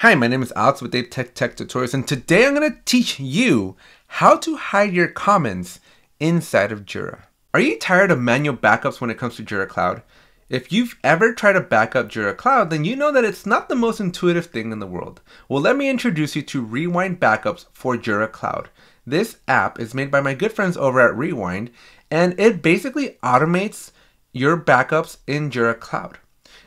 Hi, my name is Alex with Apetech Tech Tutorials, and today I'm going to teach you how to hide your comments inside of Jira. Are you tired of manual backups when it comes to Jira Cloud? If you've ever tried to back up Jira Cloud, then you know that it's not the most intuitive thing in the world. Well, let me introduce you to Rewind Backups for Jira Cloud. This app is made by my good friends over at Rewind, and it basically automates your backups in Jira Cloud.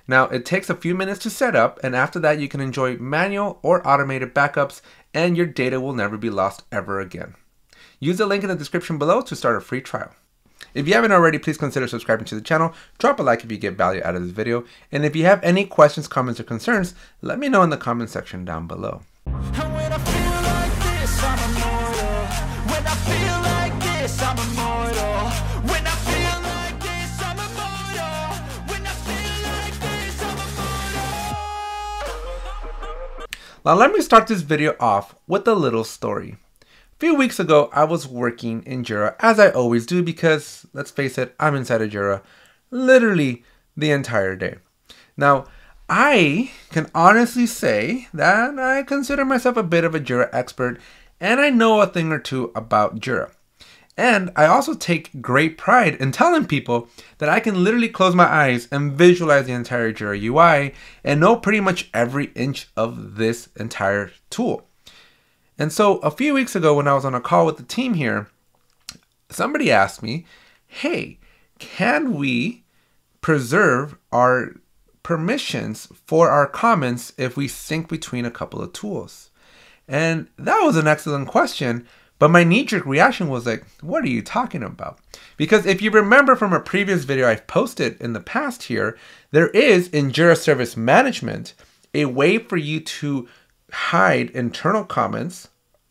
Now, it takes a few minutes to set up, and after that you can enjoy manual or automated backups, and your data will never be lost ever again. Use the link in the description below to start a free trial. If you haven't already, please consider subscribing to the channel, drop a like if you get value out of this video, and if you have any questions, comments, or concerns, let me know in the comment section down below. Now let me start this video off with a little story. A few weeks ago, I was working in Jira, as I always do, because let's face it, I'm inside of Jira literally the entire day. Now, I can honestly say that I consider myself a bit of a Jira expert, and I know a thing or two about Jira. And I also take great pride in telling people that I can literally close my eyes and visualize the entire Jira UI and know pretty much every inch of this entire tool. And so a few weeks ago when I was on a call with the team here, somebody asked me, hey, can we preserve our permissions for our comments if we sync between a couple of tools? And that was an excellent question. But my knee-jerk reaction was like, what are you talking about? Because if you remember from a previous video I've posted in the past here, there is in Jira Service Management a way for you to hide internal comments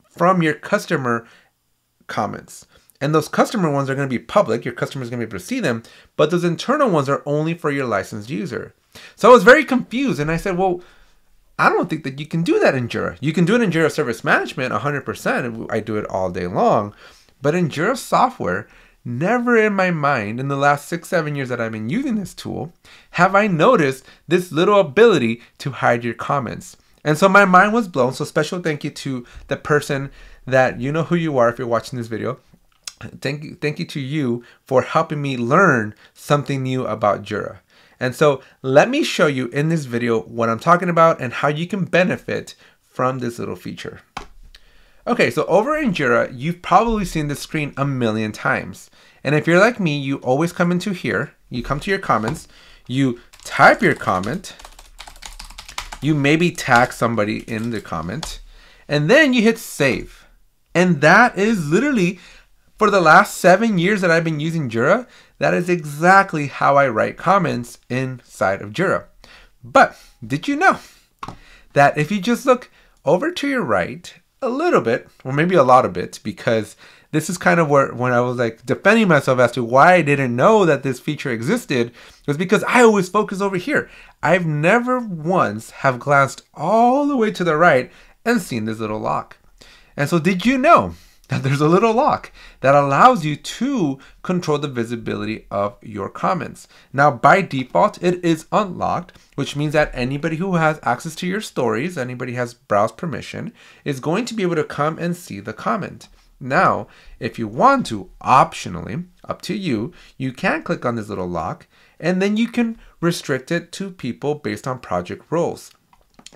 from your customer comments. And those customer ones are going to be public, your customer is going to be able to see them, but those internal ones are only for your licensed user. So I was very confused and I said, well, I don't think that you can do that in Jira. You can do it in Jira Service Management 100%, I do it all day long, but in Jira Software, never in my mind in the last six, 7 years that I've been using this tool, have I noticed this little ability to hide your comments. And so my mind was blown, so special thank you to the person that you know who you are if you're watching this video. Thank you to you for helping me learn something new about Jira. And so let me show you in this video what I'm talking about and how you can benefit from this little feature. Okay, so over in Jira, you've probably seen this screen a million times. And if you're like me, you always come into here, you come to your comments, you type your comment, you maybe tag somebody in the comment, and then you hit save. And that is literally, for the last 7 years that I've been using Jira, that is exactly how I write comments inside of Jira. But did you know that if you just look over to your right a little bit, or maybe a lot of it, because this is kind of where when I was like defending myself as to why I didn't know that this feature existed, was because I always focus over here. I've never once have glanced all the way to the right and seen this little lock. And so did you know that there's a little lock that allows you to control the visibility of your comments? Now, by default, it is unlocked, which means that anybody who has access to your stories, anybody who has browse permission, is going to be able to come and see the comment. Now, if you want to, optionally, up to you, you can click on this little lock, and then you can restrict it to people based on project roles.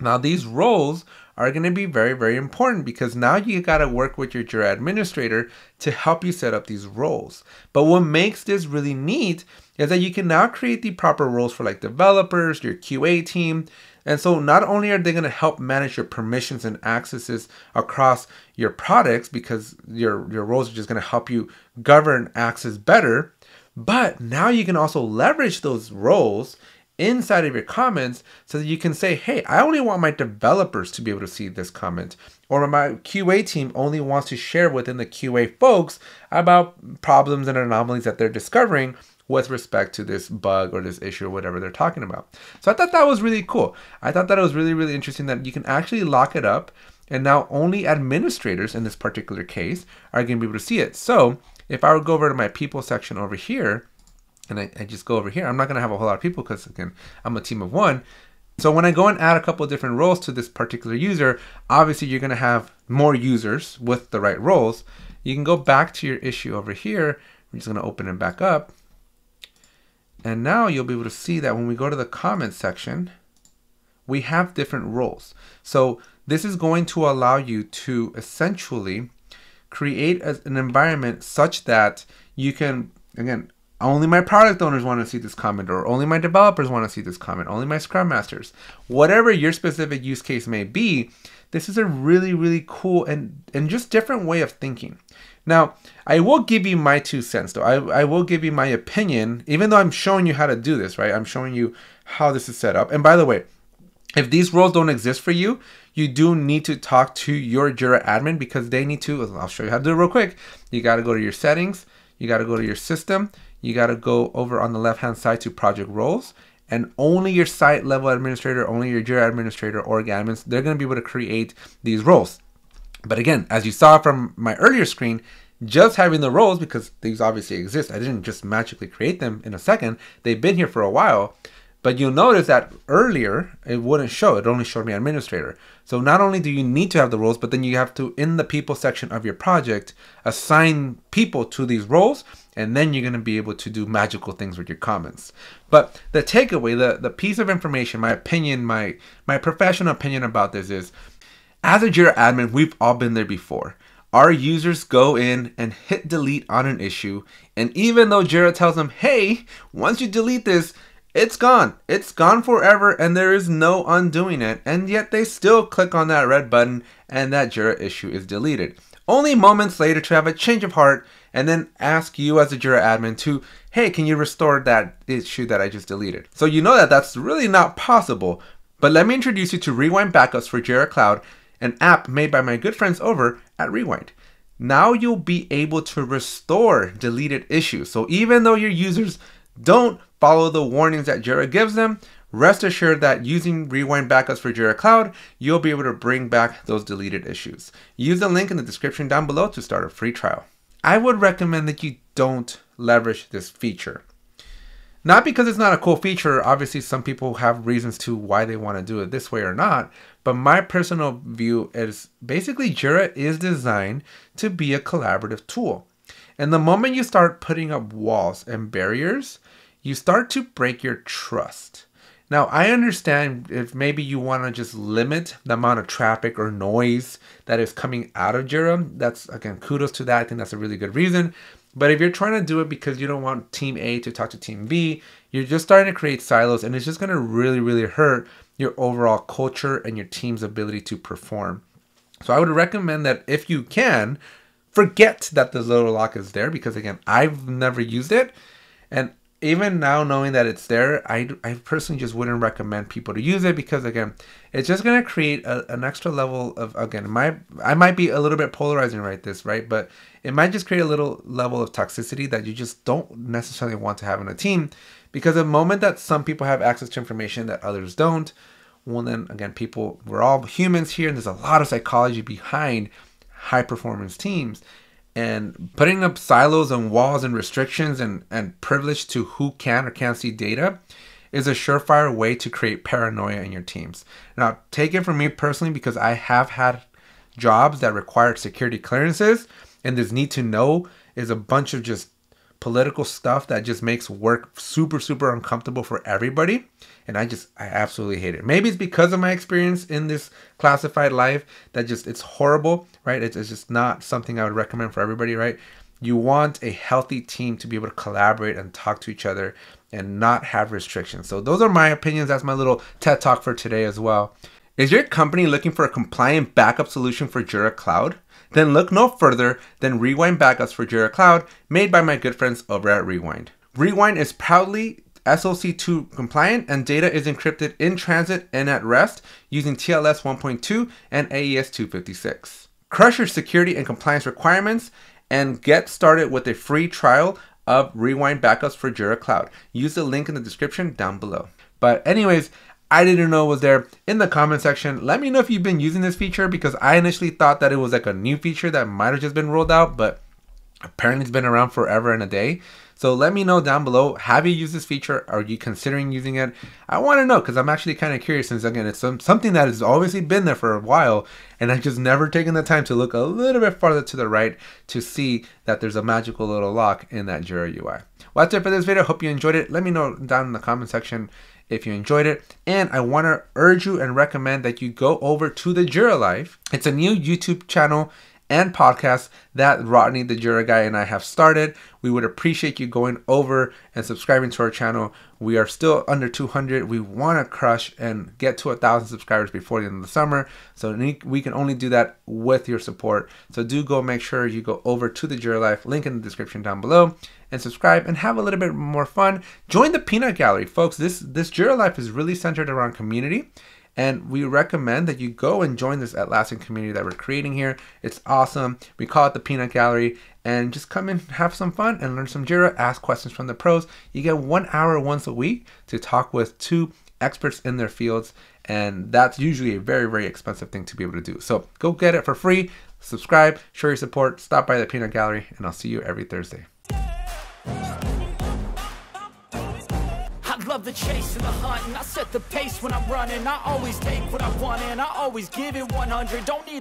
Now, these roles are going to be very, very important because now you got to work with your Jira administrator to help you set up these roles. But what makes this really neat is that you can now create the proper roles for like developers, your QA team. And so not only are they going to help manage your permissions and accesses across your products because your roles are just going to help you govern access better, but now you can also leverage those roles inside of your comments so that you can say, hey, I only want my developers to be able to see this comment, or my QA team only wants to share within the QA folks about problems and anomalies that they're discovering with respect to this bug or this issue or whatever they're talking about. So I thought that was really cool. I thought that it was really, really interesting that you can actually lock it up, and now only administrators in this particular case are going to be able to see it. So if I would go over to my people section over here, and I just go over here, I'm not going to have a whole lot of people because, again, I'm a team of one. So when I go and add a couple of different roles to this particular user, obviously you're going to have more users with the right roles. You can go back to your issue over here. I'm just going to open it back up. And now you'll be able to see that when we go to the comments section, we have different roles. So this is going to allow you to essentially create an environment such that you can, again, only my product owners want to see this comment, or only my developers want to see this comment, only my scrum masters. Whatever your specific use case may be, this is a really, really cool and just different way of thinking. Now, I will give you my 2 cents though. I will give you my opinion, even though I'm showing you how to do this, right? I'm showing you how this is set up. And by the way, if these roles don't exist for you, you do need to talk to your Jira admin, because they need to, I'll show you how to do it real quick. You got to go to your settings. You got to go to your system. You got to go over on the left-hand side to project roles, and only your site level administrator, only your Jira administrator, org admins, they're going to be able to create these roles. But again, as you saw from my earlier screen, just having the roles, because these obviously exist, I didn't just magically create them in a second. They've been here for a while, but you'll notice that earlier it wouldn't show, it only showed me administrator. So not only do you need to have the roles, but then you have to, in the people section of your project, assign people to these roles, and then you're gonna be able to do magical things with your comments. But the takeaway, the piece of information, my opinion, my professional opinion about this is, as a Jira admin, we've all been there before. Our users go in and hit delete on an issue, and even though Jira tells them, hey, once you delete this, it's gone. It's gone forever, and there is no undoing it, and yet they still click on that red button and that Jira issue is deleted. Only moments later to have a change of heart and then ask you as a Jira admin to, hey, can you restore that issue that I just deleted? So you know that that's really not possible, but let me introduce you to Rewind Backups for Jira Cloud, an app made by my good friends over at Rewind. Now you'll be able to restore deleted issues. So even though your users don't follow the warnings that Jira gives them, rest assured that using Rewind Backups for Jira Cloud, you'll be able to bring back those deleted issues. Use the link in the description down below to start a free trial. I would recommend that you don't leverage this feature. Not because it's not a cool feature, obviously some people have reasons to why they want to do it this way or not, but my personal view is basically Jira is designed to be a collaborative tool. And the moment you start putting up walls and barriers, you start to break your trust. Now, I understand if maybe you want to just limit the amount of traffic or noise that is coming out of Jira. That's, again, kudos to that. I think that's a really good reason. But if you're trying to do it because you don't want team A to talk to team B, you're just starting to create silos, and it's just going to really, really hurt your overall culture and your team's ability to perform. So I would recommend that if you can, forget that the little lock is there, because again, I've never used it. And even now knowing that it's there, I personally just wouldn't recommend people to use it, because again, it's just gonna create an extra level of, again, I might be a little bit polarizing right? But it might just create a little level of toxicity that you just don't necessarily want to have in a team, because the moment that some people have access to information that others don't, well then again, people, we're all humans here, and there's a lot of psychology behind high performance teams, and putting up silos and walls and restrictions and privilege to who can or can't see data is a surefire way to create paranoia in your teams. Now, take it from me personally, because I have had jobs that required security clearances, and this need to know is a bunch of just political stuff that just makes work super, super uncomfortable for everybody. And I absolutely hate it. Maybe it's because of my experience in this classified life that just, it's horrible, right? It's just not something I would recommend for everybody, right? You want a healthy team to be able to collaborate and talk to each other and not have restrictions. So those are my opinions. That's my little TED Talk for today as well. Is your company looking for a compliant backup solution for Jira Cloud? Then look no further than Rewind Backups for Jira Cloud, made by my good friends over at Rewind. Rewind is proudly SOC2 compliant, and data is encrypted in transit and at rest using TLS 1.2 and AES 256. Crush your security and compliance requirements and get started with a free trial of Rewind Backups for Jira Cloud. Use the link in the description down below. But anyways, I didn't know it was there. In the comment section, let me know if you've been using this feature, because I initially thought that it was like a new feature that might have just been rolled out, but apparently it's been around forever and a day. So let me know down below, have you used this feature? Are you considering using it? I want to know, because I'm actually kind of curious, since again, it's something that has obviously been there for a while, and I've just never taken the time to look a little bit farther to the right to see that there's a magical little lock in that Jira UI. Well, that's it for this video. Hope you enjoyed it. Let me know down in the comment section if you enjoyed it. And I want to urge you and recommend that you go over to the Jira Live. It's a new YouTube channel and podcast that Rodney, the Jira guy, and I have started. We would appreciate you going over and subscribing to our channel. We are still under 200. We want to crush and get to 1,000 subscribers before the end of the summer. So we can only do that with your support. So do go make sure you go over to the Jira Life, link in the description down below, and subscribe and have a little bit more fun. Join the peanut gallery, folks. This Jira Life is really centered around community. And we recommend that you go and join this Atlassian community that we're creating here. It's awesome. We call it the Peanut Gallery. And just come and have some fun and learn some Jira, ask questions from the pros. You get 1 hour once a week to talk with two experts in their fields. And that's usually a very, very expensive thing to be able to do. So go get it for free. Subscribe, show your support, stop by the Peanut Gallery, and I'll see you every Thursday. The chase and the hunt, and I set the pace when I'm running. I always take what I want, and I always give it 100. Don't need